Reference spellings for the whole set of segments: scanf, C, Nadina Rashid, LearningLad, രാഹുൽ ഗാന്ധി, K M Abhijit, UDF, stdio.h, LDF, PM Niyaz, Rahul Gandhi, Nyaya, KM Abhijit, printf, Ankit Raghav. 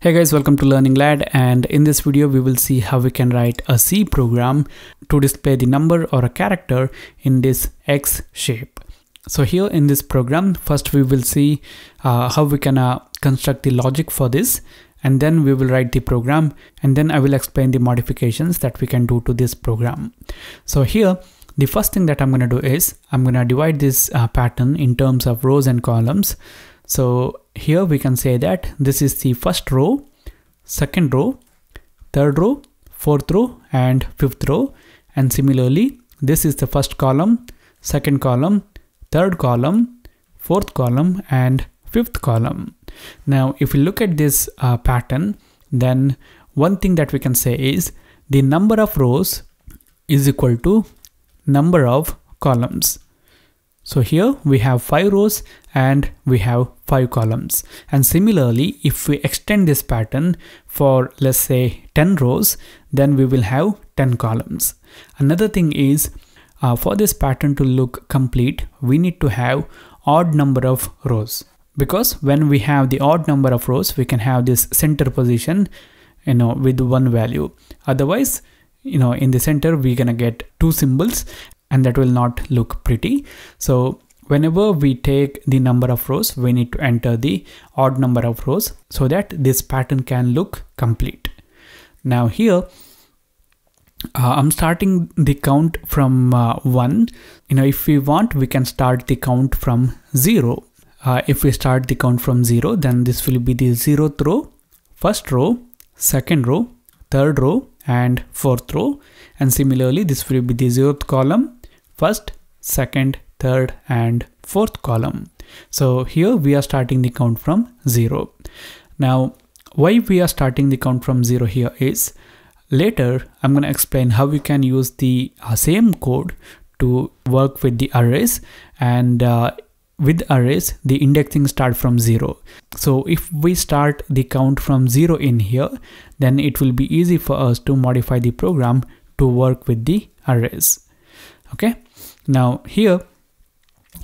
Hey guys, welcome to LearningLad, and in this video we will see how we can write a C program to display the number or a character in this X shape. So here in this program, first we will see how we can construct the logic for this, and then we will write the program, and then I will explain the modifications that we can do to this program. So here the first thing that I'm going to do is I'm going to divide this pattern in terms of rows and columns. So here we can say that this is the first row, second row, third row, fourth row and fifth row. And similarly, this is the first column, second column, third column, fourth column and fifth column. Now, if we look at this pattern, then one thing that we can say is the number of rows is equal to number of columns. So here we have 5 rows and we have 5 columns. And similarly, if we extend this pattern for, let's say, 10 rows, then we will have 10 columns. Another thing is for this pattern to look complete, we need to have odd number of rows, because when we have the odd number of rows, we can have this center position, you know, with one value. Otherwise, you know, in the center, we're gonna get two symbols, and that will not look pretty. So whenever we take the number of rows, we need to enter the odd number of rows so that this pattern can look complete. Now here, I'm starting the count from 1. You know, if we want, we can start the count from 0. If we start the count from 0, then this will be the 0th row, first row, second row, third row and fourth row. And similarly, this will be the 0th column, first, second, third and fourth column. So here we are starting the count from 0. Now, why we are starting the count from 0 here is, later I'm going to explain how we can use the same code to work with the arrays, and with arrays the indexing start from 0. So if we start the count from 0 in here, then it will be easy for us to modify the program to work with the arrays. Okay. Now here,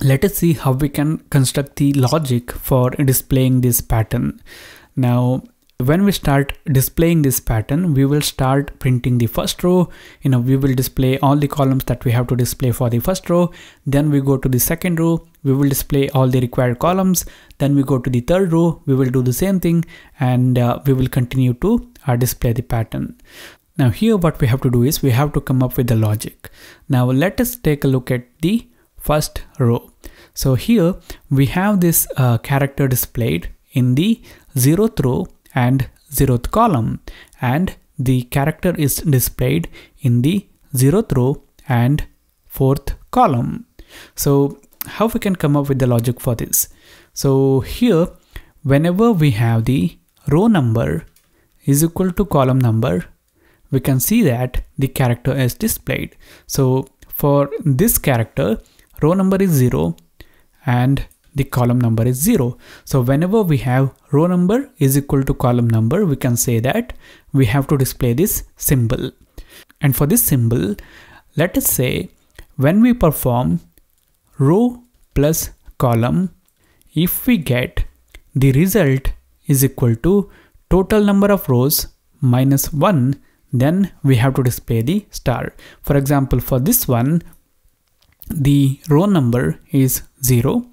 let us see how we can construct the logic for displaying this pattern. Now, when we start displaying this pattern, we will start printing the first row. You know, we will display all the columns that we have to display for the first row. Then we go to the second row. We will display all the required columns. Then we go to the third row. We will do the same thing, and we will continue to display the pattern. Now here what we have to do is we have to come up with the logic. Now let us take a look at the first row. So here we have this character displayed in the 0th row and 0th column, and the character is displayed in the 0th row and 4th column. So how we can come up with the logic for this? So here whenever we have the row number is equal to column number, we can see that the character is displayed. So for this character, row number is 0 and the column number is 0. So whenever we have row number is equal to column number, we can say that we have to display this symbol. And for this symbol, let us say when we perform row plus column, if we get the result is equal to total number of rows minus 1, then we have to display the star. For example, for this one, the row number is 0,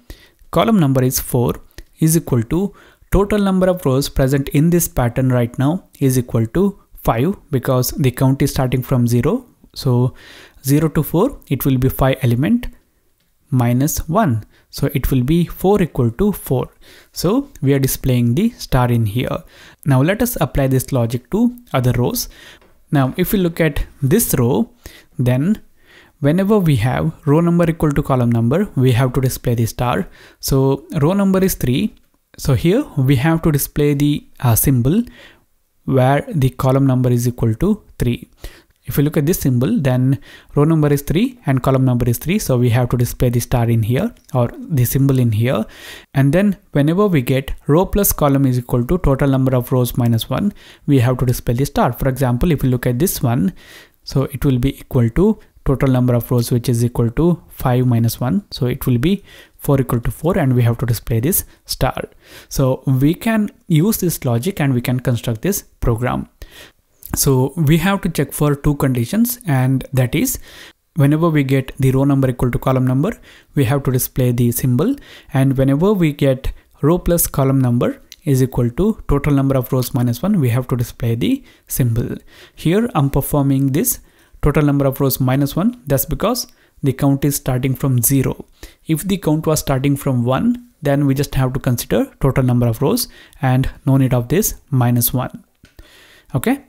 column number is 4, is equal to total number of rows present in this pattern right now is equal to 5, because the count is starting from 0. So 0 to 4, it will be 5 element minus 1. So it will be 4 equal to 4. So we are displaying the star in here. Now let us apply this logic to other rows. Now, if we look at this row, then whenever we have row number equal to column number, we have to display the star. So row number is 3. So here we have to display the symbol where the column number is equal to 3. If we look at this symbol, then row number is 3 and column number is 3. So we have to display the star in here, or the symbol in here. And then whenever we get row plus column is equal to total number of rows minus 1, we have to display the star. For example, if we look at this one, so it will be equal to total number of rows, which is equal to 5 minus 1. So it will be 4 equal to 4, and we have to display this star. So we can use this logic and we can construct this program. So we have to check for two conditions, and that is whenever we get the row number equal to column number, we have to display the symbol, and whenever we get row plus column number is equal to total number of rows minus 1, we have to display the symbol. Here I'm performing this total number of rows minus 1. That's because the count is starting from 0. If the count was starting from 1, then we just have to consider total number of rows and no need of this minus 1. Okay,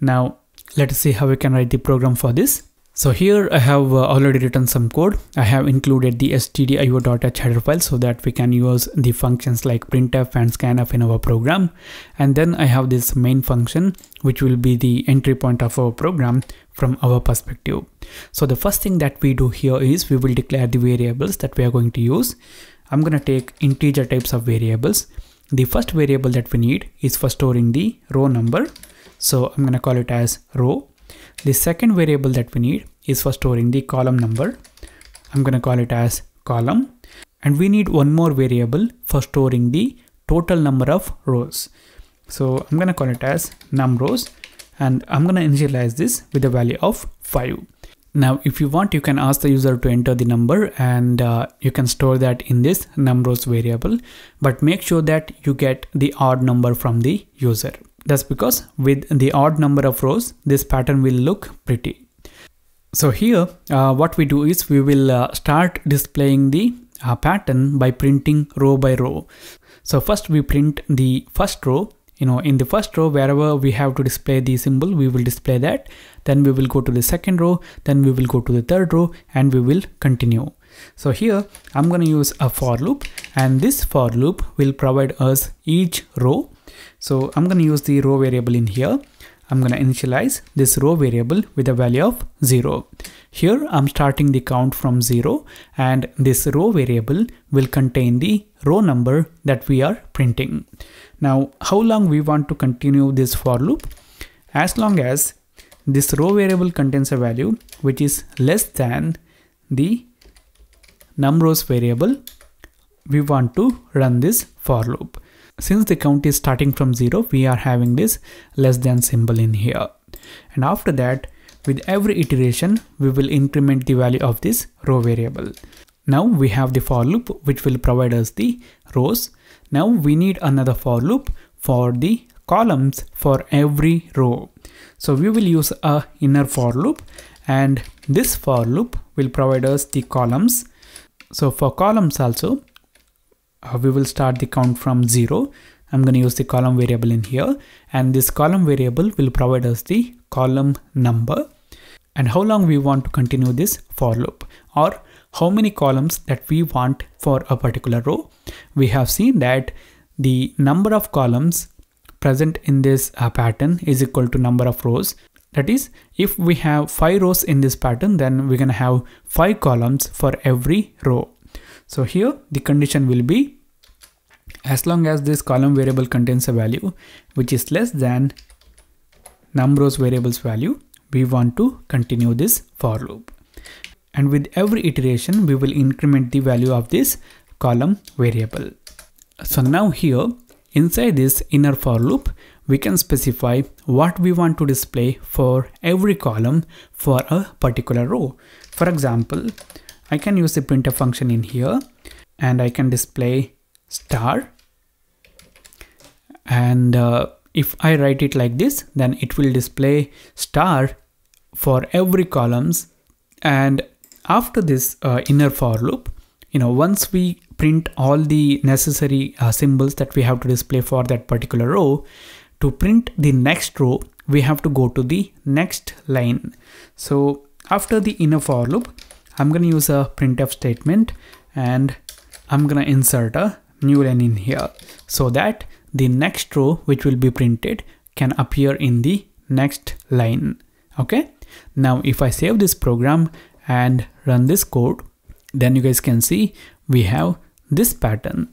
now let's see how we can write the program for this. So here I have already written some code. I have included the stdio.h header file so that we can use the functions like printf and scanf in our program. And then I have this main function, which will be the entry point of our program from our perspective. So the first thing that we do here is we will declare the variables that we are going to use. I'm going to take integer types of variables. The first variable that we need is for storing the row number. So I'm going to call it as row. The second variable that we need is for storing the column number. I'm going to call it as column. And we need one more variable for storing the total number of rows. So I'm going to call it as numRows, and I'm going to initialize this with a value of 5. Now, if you want, you can ask the user to enter the number, and you can store that in this numRows variable, but make sure that you get the odd number from the user. That's because with the odd number of rows, this pattern will look pretty. So here, what we do is we will start displaying the pattern by printing row by row. So first we print the first row. You know, in the first row, wherever we have to display the symbol, we will display that. Then we will go to the second row, then we will go to the third row, and we will continue. So here I'm going to use a for loop, and this for loop will provide us each row. So I'm going to use the row variable in here. I'm going to initialize this row variable with a value of 0. Here I'm starting the count from 0, and this row variable will contain the row number that we are printing. Now, how long we want to continue this for loop? As long as this row variable contains a value which is less than the numRows variable, we want to run this for loop. Since the count is starting from 0, we are having this less than symbol in here. And after that, with every iteration, we will increment the value of this row variable. Now we have the for loop, which will provide us the rows. Now we need another for loop for the columns for every row. So we will use a inner for loop, and this for loop will provide us the columns. So for columns also, we will start the count from 0. I'm going to use the column variable in here, and this column variable will provide us the column number. And how long we want to continue this for loop, or how many columns that we want for a particular row. We have seen that the number of columns present in this pattern is equal to number of rows. That is, if we have 5 rows in this pattern, then we're going to have 5 columns for every row. So here the condition will be, as long as this column variable contains a value which is less than numRows variable's value, we want to continue this for loop. And with every iteration, we will increment the value of this column variable. So now here, inside this inner for loop, we can specify what we want to display for every column for a particular row. For example, I can use the printf function in here, and I can display star. And if I write it like this, then it will display star for every columns. And after this inner for loop, you know, once we print all the necessary symbols that we have to display for that particular row, to print the next row, we have to go to the next line. So after the inner for loop, I'm going to use a printf statement, and I'm going to insert a new line in here so that the next row which will be printed can appear in the next line. Okay. Now, if I save this program and run this code, then you guys can see we have this pattern.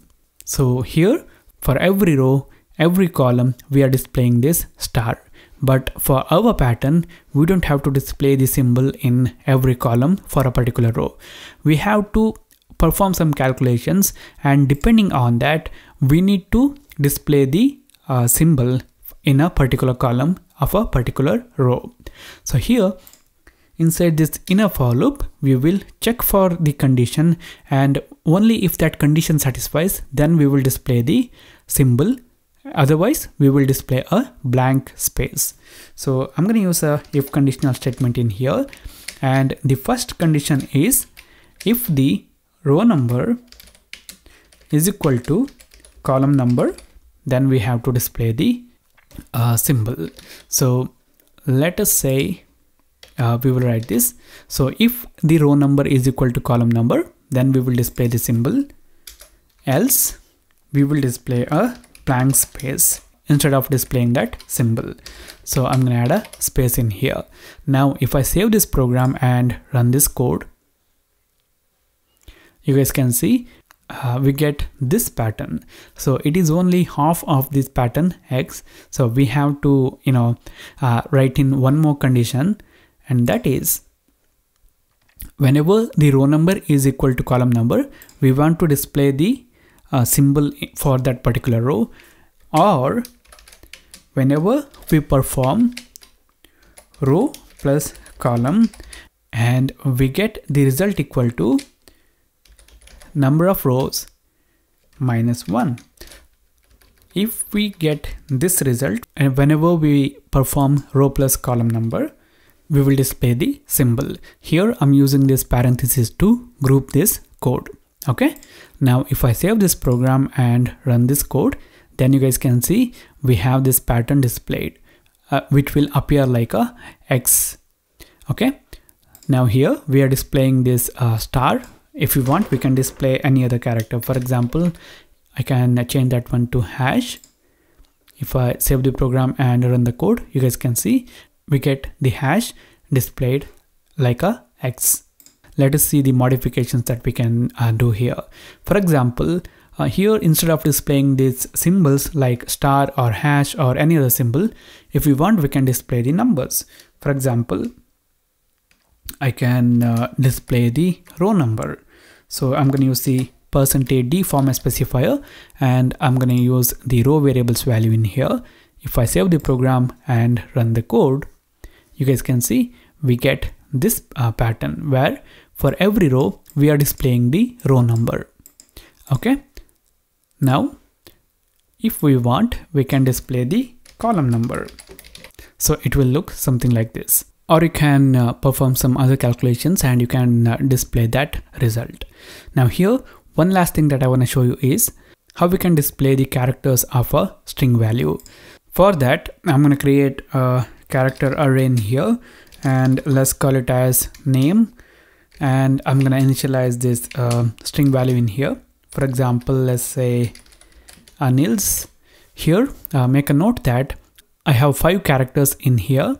So here for every row, every column, we are displaying this star. But for our pattern, we don't have to display the symbol in every column for a particular row. We have to perform some calculations, and depending on that, we need to display the symbol in a particular column of a particular row. So here inside this inner for loop, we will check for the condition, and only if that condition satisfies, then we will display the symbol. Otherwise, we will display a blank space. So I'm going to use a if conditional statement in here. And the first condition is if the row number is equal to column number, then we have to display the symbol. So let us say we will write this. So if the row number is equal to column number, then we will display the symbol. Else we will display a blank space instead of displaying that symbol. So I'm going to add a space in here. Now, if I save this program and run this code, you guys can see we get this pattern. So it is only half of this pattern X. So we have to, write in one more condition. And that is, whenever the row number is equal to column number, we want to display the symbol for that particular row, or whenever we perform row plus column and we get the result equal to number of rows minus 1. If we get this result, and whenever we perform row plus column number, we will display the symbol. Here I'm using this parenthesis to group this code. Okay. Now, if I save this program and run this code, then you guys can see we have this pattern displayed, which will appear like a X. Okay. Now here we are displaying this star. If you want, we can display any other character. For example, I can change that one to hash. If I save the program and run the code, you guys can see we get the hash displayed like a X. Let us see the modifications that we can do here. For example, here instead of displaying these symbols like star or hash or any other symbol, if we want, we can display the numbers. For example, I can display the row number. So I'm going to use the %d format specifier, and I'm going to use the row variables value in here. If I save the program and run the code, you guys can see we get this pattern where for every row we are displaying the row number. Okay. Now, if we want, we can display the column number. So it will look something like this, or you can perform some other calculations and you can display that result. Now here, one last thing that I want to show you is how we can display the characters of a string value. For that, I'm going to create a character array in here, and let's call it as name, and I'm going to initialize this string value in here. For example, let's say Anils. Here, make a note that I have 5 characters in here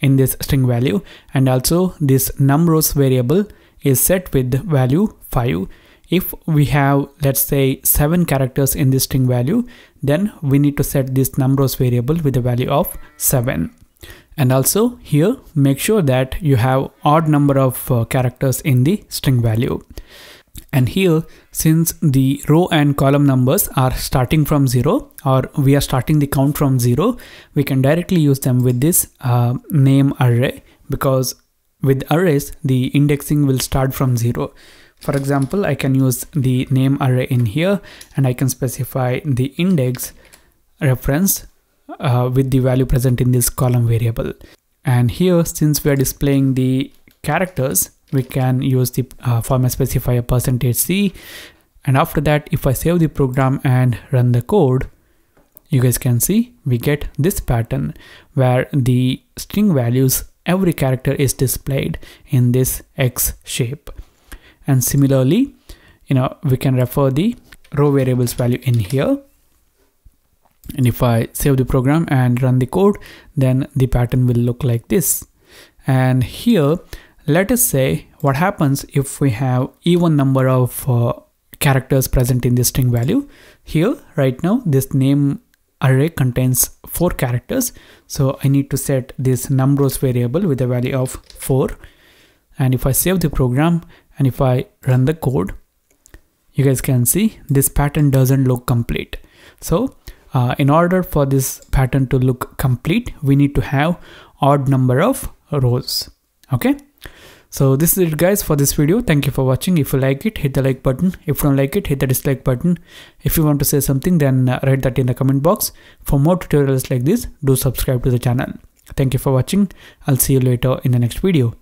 in this string value, and also this numRows variable is set with value 5. If we have, let's say, 7 characters in this string value, then we need to set this numRows variable with a value of 7. And also here, make sure that you have odd number of characters in the string value. And here, since the row and column numbers are starting from 0, or we are starting the count from 0, we can directly use them with this name array, because with arrays, the indexing will start from 0. For example, I can use the name array in here, and I can specify the index reference with the value present in this column variable. And here, since we are displaying the characters, we can use the format specifier %c. And after that, if I save the program and run the code, you guys can see we get this pattern where the string values, every character is displayed in this X shape. And similarly, we can refer the row variables value in here. And if I save the program and run the code, then the pattern will look like this. And here, let us say what happens if we have even number of characters present in this string value. Here, right now, this name array contains 4 characters. So I need to set this numRows variable with a value of 4. And if I save the program and if I run the code, you guys can see this pattern doesn't look complete. So in order for this pattern to look complete, we need to have odd number of rows. Okay. So this is it guys for this video. Thank you for watching. If you like it, hit the like button. If you don't like it, hit the dislike button. If you want to say something, then write that in the comment box. For more tutorials like this, do subscribe to the channel. Thank you for watching. I'll see you later in the next video.